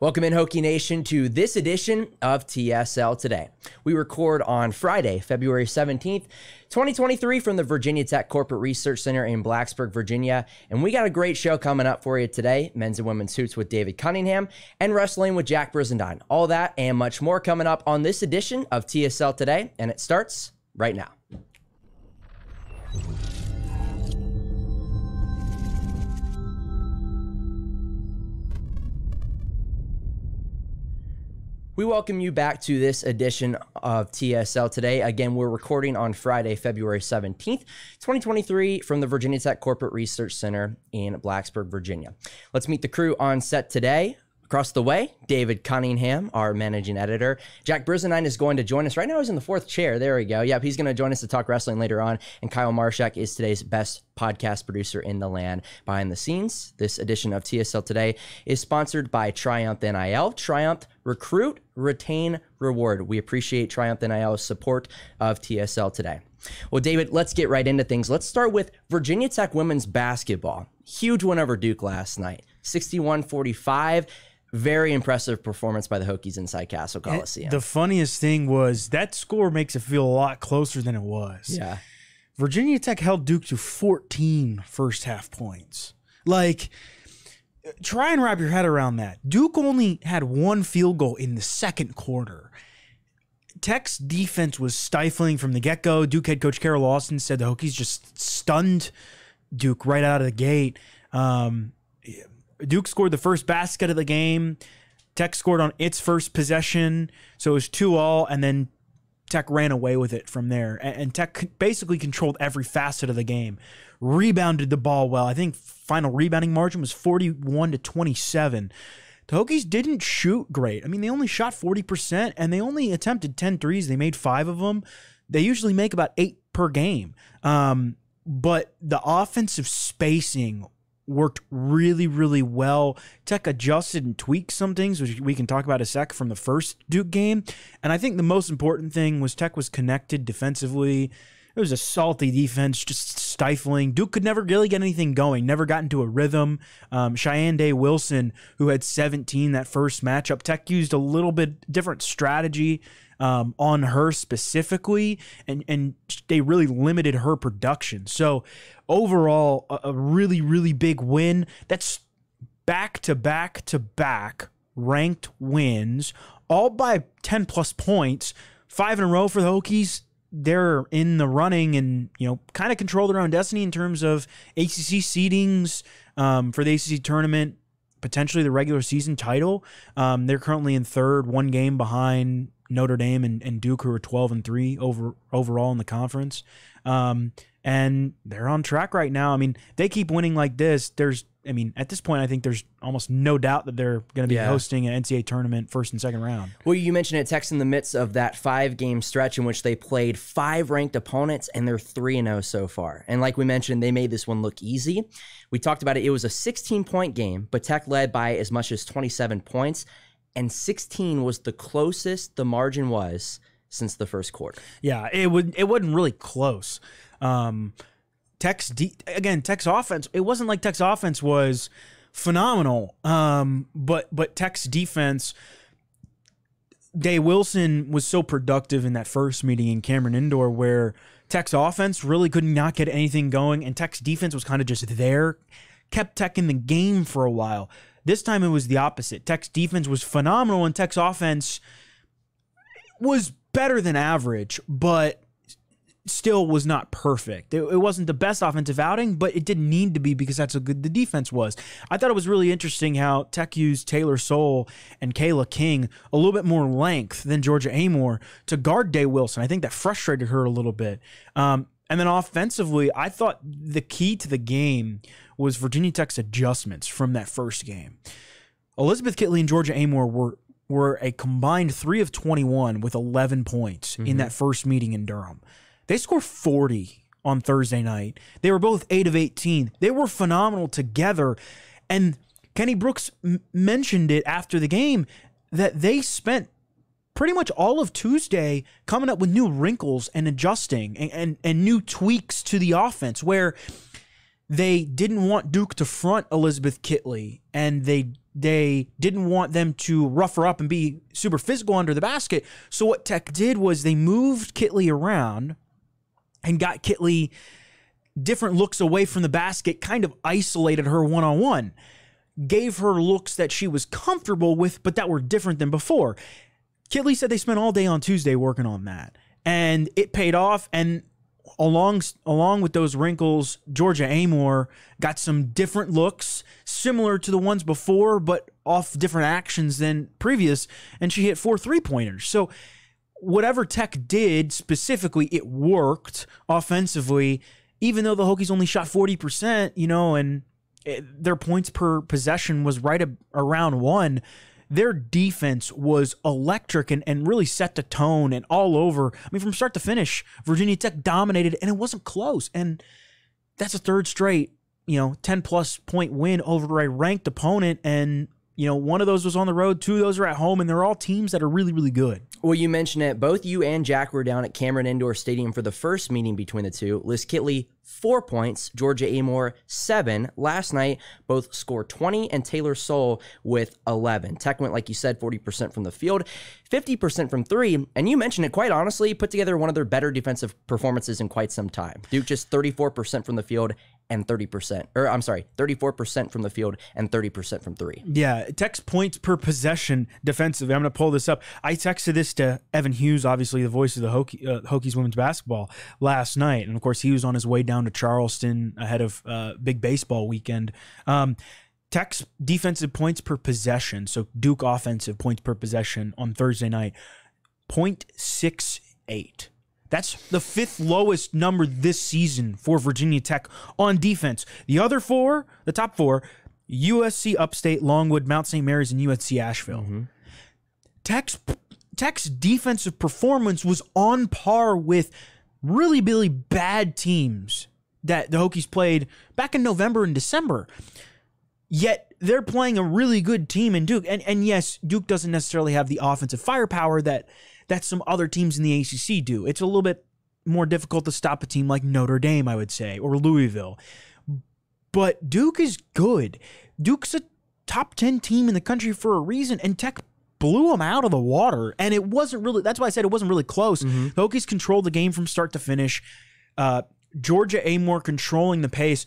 Welcome in, Hokie Nation, to this edition of TSL Today. We record on Friday, February 17th, 2023 from the Virginia Tech Corporate Research Center in Blacksburg, Virginia. And we got a great show coming up for you today. Men's and women's hoops with David Cunningham and wrestling with Jack Brizendine. All that and much more coming up on this edition of TSL Today. And it starts right now. We welcome you back to this edition of TSL Today. Again, we're recording on Friday, February 17th, 2023 from the Virginia Tech Corporate Research Center in Blacksburg, Virginia. Let's meet the crew on set today. Across the way, David Cunningham, our managing editor. Jack Brizendine is going to join us. Right now he's in the fourth chair. There we go. Yep, he's going to join us to talk wrestling later on. And Kyle Marshak is today's best podcast producer in the land behind the scenes. This edition of TSL Today is sponsored by Triumph NIL. Triumph, recruit, retain, reward. We appreciate Triumph NIL's support of TSL Today. Well, David, let's get right into things. Let's start with Virginia Tech women's basketball. Huge win over Duke last night, 61-45. Very impressive performance by the Hokies inside Cassell Coliseum. And the funniest thing was that score makes it feel a lot closer than it was. Yeah. Virginia Tech held Duke to 14 first half points. Like, try and wrap your head around that. Duke only had one field goal in the second quarter. Tech's defense was stifling from the get-go. Duke head coach Kara Lawson said the Hokies just stunned Duke right out of the gate. Duke scored the first basket of the game. Tech scored on its first possession. So it was 2-all, and then Tech ran away with it from there. And Tech basically controlled every facet of the game. Rebounded the ball well. I think final rebounding margin was 41-27. The Hokies didn't shoot great. I mean, they only shot 40%, and they only attempted 10 threes. They made 5 of them. They usually make about 8 per game. But the offensive spacing worked really, really well. Tech adjusted and tweaked some things, which we can talk about in a sec, from the first Duke game. And I think the most important thing was Tech was connected defensively. It was a salty defense, just stifling. Duke could never really get anything going, never got into a rhythm. Cheyenne Day-Wilson, who had 17 that first matchup, Tech used a little bit different strategy on her specifically, and they really limited her production. So overall, a really, really big win. That's back-to-back-to-back ranked wins, all by 10-plus points. 5 in a row for the Hokies. They're in the running and, you know, kind of control their own destiny in terms of ACC seedings for the ACC tournament, potentially the regular season title. They're currently in third, one game behind Notre Dame and Duke, who are 12-3 overall in the conference. And they're on track right now. I mean, they keep winning like this. I mean, at this point, I think there's almost no doubt that they're going to be hosting an NCAA tournament first and second round. Well, you mentioned it. Tech's in the midst of that 5-game stretch in which they played 5 ranked opponents, and they're 3-0 so far. And like we mentioned, they made this one look easy. We talked about it. It was a 16-point game, but Tech led by as much as 27 points, and 16 was the closest the margin was since the first quarter. Yeah, it wasn't really close. Tech's offense, it wasn't like Tech's offense was phenomenal, but Tech's defense, Day-Wilson was so productive in that first meeting in Cameron Indoor where Tech's offense really could not get anything going, and Tech's defense was kind of just there, kept Tech in the game for a while. This time it was the opposite. Tech's defense was phenomenal, and Tech's offense was better than average, but still was not perfect. It wasn't the best offensive outing, but it didn't need to be because that's how good the defense was. I thought it was really interesting how Tech used Taylor Soule and Kayla King a little bit more length than Georgia Amoore to guard Day-Wilson. I think that frustrated her a little bit. And then offensively, I thought the key to the game was Virginia Tech's adjustments from that first game. Elizabeth Kitley and Georgia Amoore were a combined 3 of 21 with 11 points in that first meeting in Durham. They scored 40 on Thursday night. They were both 8 of 18. They were phenomenal together. And Kenny Brooks mentioned it after the game that they spent pretty much all of Tuesday coming up with new wrinkles and adjusting and new tweaks to the offense where they didn't want Duke to front Elizabeth Kitley, and they they didn't want them to rough her up and be super physical under the basket. So what Tech did was they moved Kitley around and got Kitley different looks away from the basket, kind of isolated her one-on-one, gave her looks that she was comfortable with, but that were different than before. Kitley said they spent all day on Tuesday working on that, and it paid off. And along with those wrinkles, Georgia Amoore got some different looks, similar to the ones before, but off different actions than previous, and she hit 4 3-pointers. So whatever Tech did specifically, it worked offensively, even though the Hokies only shot 40%, you know, and their points per possession was right around 1. Their defense was electric and really set the tone and all over. I mean, from start to finish, Virginia Tech dominated, and it wasn't close. And that's a third straight, you know, 10-plus point win over a ranked opponent. And, you know, one of those was on the road, 2 of those are at home, and they're all teams that are really, really good. Well, you mentioned it. Both you and Jack were down at Cameron Indoor Stadium for the first meeting between the two. Liz Kitley, 4 points. Georgia Amoore, 7. Last night, both scored 20, and Taylor Soule with 11. Tech went, like you said, 40% from the field, 50% from 3. And you mentioned it, quite honestly, put together one of their better defensive performances in quite some time. Duke just 34% from the field and 30%, or I'm sorry, 34% from the field and 30% from 3. Yeah, Tech's points per possession defensively. I'm going to pull this up. I texted this to Evan Hughes, obviously the voice of the Hokies women's basketball last night. And of course, he was on his way down to Charleston ahead of big baseball weekend. Tech's defensive points per possession, so Duke offensive points per possession on Thursday night, 0.68. That's the 5th lowest number this season for Virginia Tech on defense. The other 4, the top 4, USC Upstate, Longwood, Mount St. Mary's, and USC Asheville. Mm-hmm. Tech's defensive performance was on par with really, really bad teams that the Hokies played back in November and December. Yet they're playing a really good team in Duke. And yes, Duke doesn't necessarily have the offensive firepower that some other teams in the ACC do. It's a little bit more difficult to stop a team like Notre Dame, I would say, or Louisville. But Duke is good. Duke's a top 10 team in the country for a reason, and Tech blew them out of the water. And it wasn't really, that's why I said it wasn't really close. Mm-hmm. The Hokies controlled the game from start to finish. Georgia Amoore controlling the pace.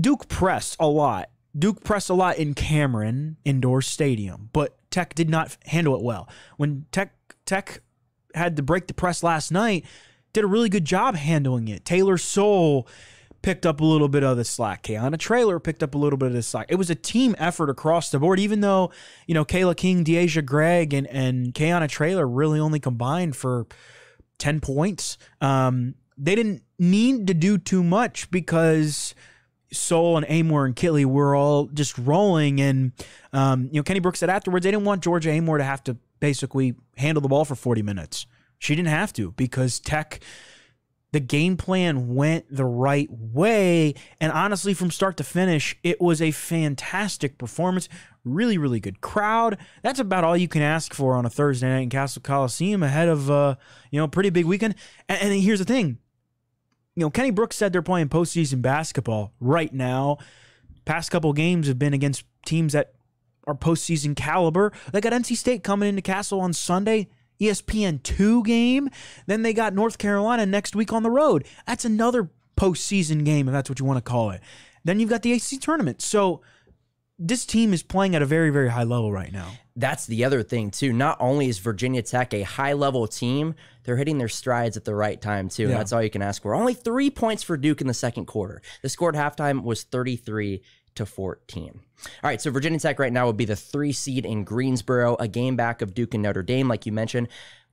Duke pressed a lot. Duke pressed a lot in Cameron Indoor Stadium, but Tech did not handle it well. When Tech had to break the press last night, did a really good job handling it. Taylor Soule picked up a little bit of the slack. Kayana Traylor picked up a little bit of the slack. It was a team effort across the board, even though, you know, Kayla King, De'Asia Gregg, and Kayana Traylor really only combined for 10 points. They didn't need to do too much because Soule and Amoore and Kitley were all just rolling. And, you know, Kenny Brooks said afterwards, they didn't want Georgia Amoore to have to basically handle the ball for 40 minutes. She didn't have to because Tech, the game plan went the right way. And honestly, from start to finish, it was a fantastic performance. Really, really good crowd. That's about all you can ask for on a Thursday night in Cassell Coliseum ahead of, you know, a pretty big weekend. And here's the thing. You know, Kenny Brooks said they're playing postseason basketball right now. Past couple games have been against teams that are postseason caliber. They got NC State coming into Cassell on Sunday, ESPN2 game. Then they got North Carolina next week on the road. That's another postseason game, if that's what you want to call it. Then you've got the ACC tournament. So this team is playing at a very, very high level right now. That's the other thing, too. Not only is Virginia Tech a high-level team, they're hitting their strides at the right time, too. Yeah. And that's all you can ask for. Only 3 points for Duke in the second quarter. The score at halftime was 33-14. All right, so Virginia Tech right now would be the 3 seed in Greensboro, a game back of Duke and Notre Dame, like you mentioned.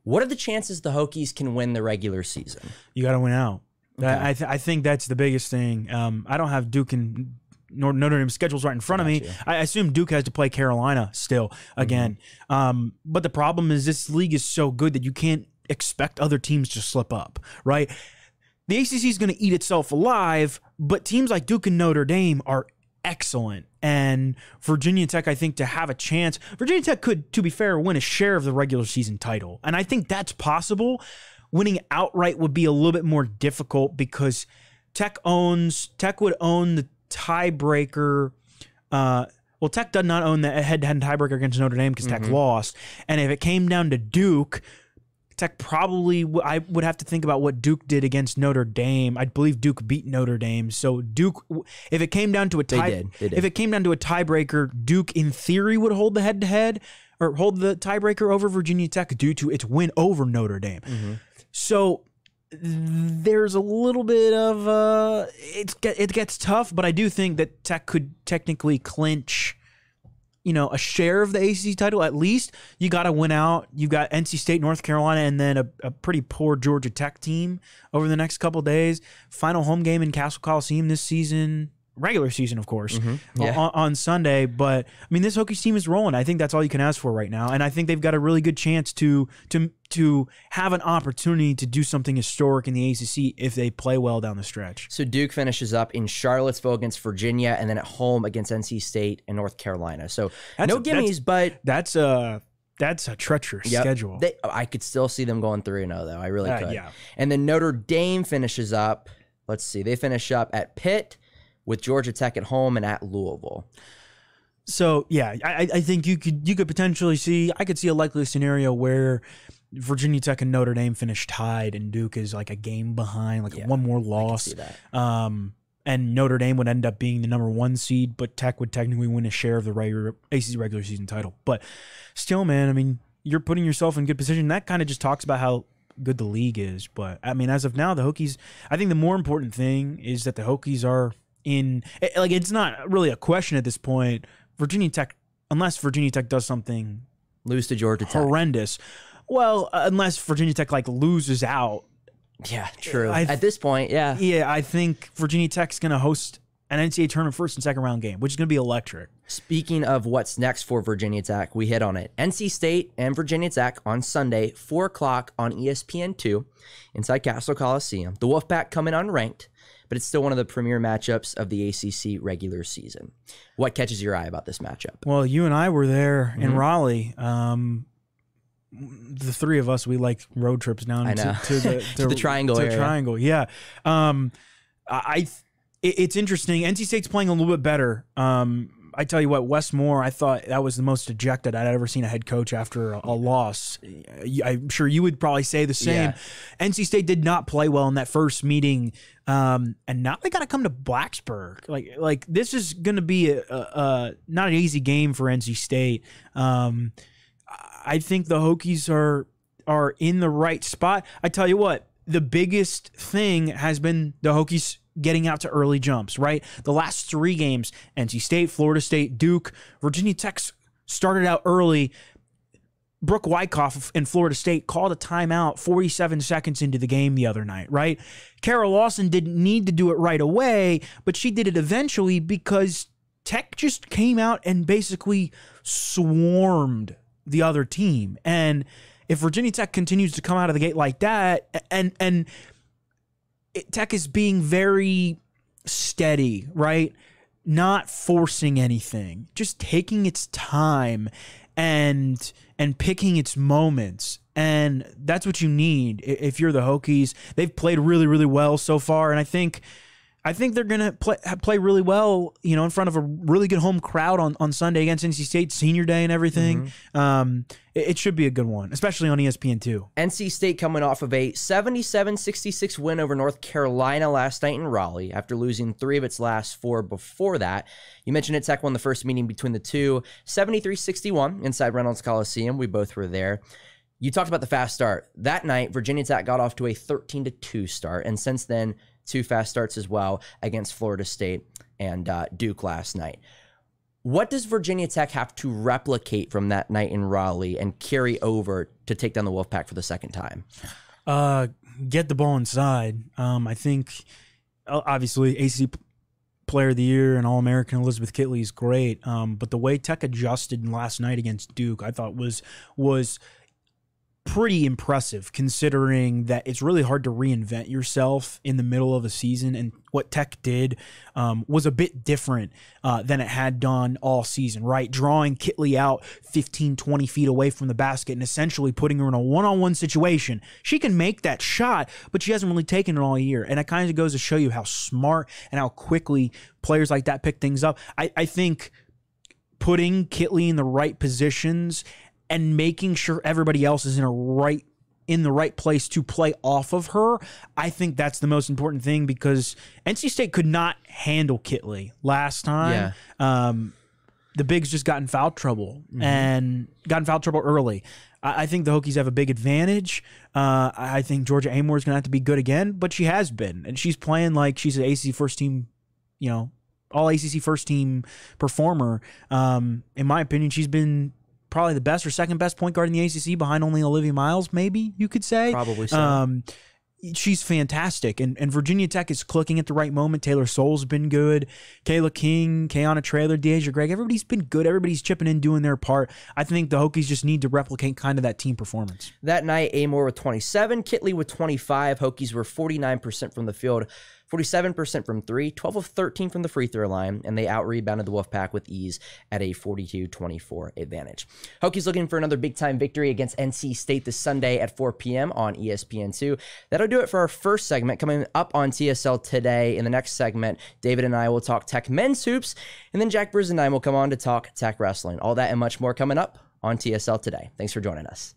What are the chances the Hokies can win the regular season? You got to win out. Okay. I think that's the biggest thing. I don't have Duke and Notre Dame schedules right in front of me. I assume Duke has to play Carolina still again. Mm-hmm. But the problem is this league is so good that you can't expect other teams to slip up, right? The ACC is going to eat itself alive, but teams like Duke and Notre Dame are excellent. And Virginia Tech, I think, to have a chance, Virginia Tech could, to be fair, win a share of the regular season title. And I think that's possible. Winning outright would be a little bit more difficult because Tech would own the tiebreaker Well, Tech does not own the head-to-head tiebreaker against Notre Dame because Tech lost. And if it came down to Duke, Tech probably, I would have to think about what Duke did against Notre Dame. I believe Duke beat Notre Dame. So Duke, if it came down to a tie, if it came down to a tiebreaker, Duke in theory would hold the head-to-head or hold the tiebreaker over Virginia Tech due to its win over Notre Dame. So there's a little bit of it gets tough, but I do think that Tech could technically clinch, you know, a share of the ACC title at least. You got to win out. You got NC State, North Carolina, and then a pretty poor Georgia Tech team over the next couple of days. Final home game in Cassell Coliseum this season. Regular season, of course, on Sunday. But I mean, this Hokies team is rolling. I think that's all you can ask for right now, and I think they've got a really good chance to have an opportunity to do something historic in the ACC if they play well down the stretch. So Duke finishes up in Charlottesville against Virginia, and then at home against NC State and North Carolina. So no gimmies, but that's a treacherous schedule. I could still see them going 3-0 though. I really could. Yeah. And then Notre Dame finishes up. Let's see, they finish up at Pitt, with Georgia Tech at home, and at Louisville. So yeah, I think you could potentially see, I could see a likely scenario where Virginia Tech and Notre Dame finish tied and Duke is like a game behind, like one more loss. I can see that. And Notre Dame would end up being the #1 seed, but Tech would technically win a share of the ACC regular season title. But still, man, I mean, you're putting yourself in good position. That kind of just talks about how good the league is. But I mean, as of now, the Hokies, I think the more important thing is that the Hokies are in, like, it's not really a question at this point. Virginia Tech, unless Virginia Tech does something, lose to Georgia Tech, horrendous. Well, unless Virginia Tech like loses out. Yeah, true. At this point, yeah. Yeah, I think Virginia Tech's going to host an NCAA tournament first and second round game, which is going to be electric. Speaking of what's next for Virginia Tech, we hit on it. NC State and Virginia Tech on Sunday, 4 o'clock on ESPN2 inside Cassell Coliseum. The Wolfpack coming unranked, but it's still one of the premier matchups of the ACC regular season. What catches your eye about this matchup? Well, you and I were there in Raleigh. The three of us, we like road trips down to the Triangle area. Triangle, yeah. It's interesting. NC State's playing a little bit better. I tell you what, Wes Moore, I thought that was the most dejected I'd ever seen a head coach after a loss. I'm sure you would probably say the same. Yeah. NC State did not play well in that first meeting, and now they got to come to Blacksburg. Like this is going to be a not an easy game for NC State. I think the Hokies are in the right spot. I tell you what, the biggest thing has been the Hokies getting out to early jumps, right? The last three games, NC State, Florida State, Duke, Virginia Tech started out early. Brooke Wyckoff in Florida State called a timeout 47 seconds into the game the other night, right? Kara Lawson didn't need to do it right away, but she did it eventually because Tech just came out and basically swarmed the other team. And if Virginia Tech continues to come out of the gate like that, and Tech is being very steady, right? Not forcing anything, just taking its time and picking its moments. And that's what you need if you're the Hokies. They've played really, really well so far, and I think they're going to play really well, you know, in front of a really good home crowd on Sunday against NC State, senior day and everything. It should be a good one, especially on ESPN2. NC State coming off of a 77-66 win over North Carolina last night in Raleigh after losing 3 of its last 4 before that. You mentioned it, Tech won the first meeting between the two, 73-61 inside Reynolds Coliseum. We both were there. You talked about the fast start. That night, Virginia Tech got off to a 13-2 start, and since then, 2 fast starts as well against Florida State and Duke last night. What does Virginia Tech have to replicate from that night in Raleigh and carry over to take down the Wolfpack for the second time? Get the ball inside. I think, obviously, ACC Player of the Year and All-American Elizabeth Kitley is great, but the way Tech adjusted last night against Duke, I thought was pretty impressive, considering that it's really hard to reinvent yourself in the middle of a season. And what Tech did was a bit different than it had done all season, right? Drawing Kitley out 15, 20 feet away from the basket and essentially putting her in a one-on-one situation. She can make that shot, but she hasn't really taken it all year. And it kind of goes to show you how smart and how quickly players like that pick things up. I think putting Kitley in the right positions and making sure everybody else is in the right place to play off of her, I think that's the most important thing, because NC State could not handle Kitley last time. Yeah. The Bigs just got in foul trouble, mm-hmm. and got in foul trouble early. I think the Hokies have a big advantage. I think Georgia Amoore is going to have to be good again, but she has been, and she's playing like she's an ACC first team, you know, all ACC first team performer. In my opinion, she's been probably the best or second best point guard in the ACC behind only Olivia Miles, maybe you could say. Probably so. She's fantastic, and Virginia Tech is clicking at the right moment. Taylor Soule's been good. Kayla King, Kayana Traylor, De'Asia Gregg, everybody's been good. Everybody's chipping in, doing their part. I think the Hokies just need to replicate kind of that team performance. That night, Amoore with 27, Kitley with 25. Hokies were 49% from the field, 47% from three, 12 of 13 from the free throw line, and they out-rebounded the Wolfpack with ease at a 42-24 advantage. Hokies looking for another big-time victory against NC State this Sunday at 4 p.m. on ESPN2. That'll do it for our first segment. Coming up on TSL today, in the next segment, David and I will talk Tech men's hoops, and then Jack Brizendine will come on to talk Tech wrestling. All that and much more coming up on TSL today. Thanks for joining us.